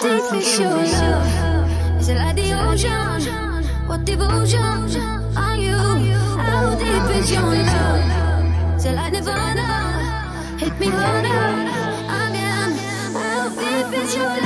C'est la devotion. What devotion are you? How deep is your love? C'est la nirvana. Hit me harder. Again. How deep is your love?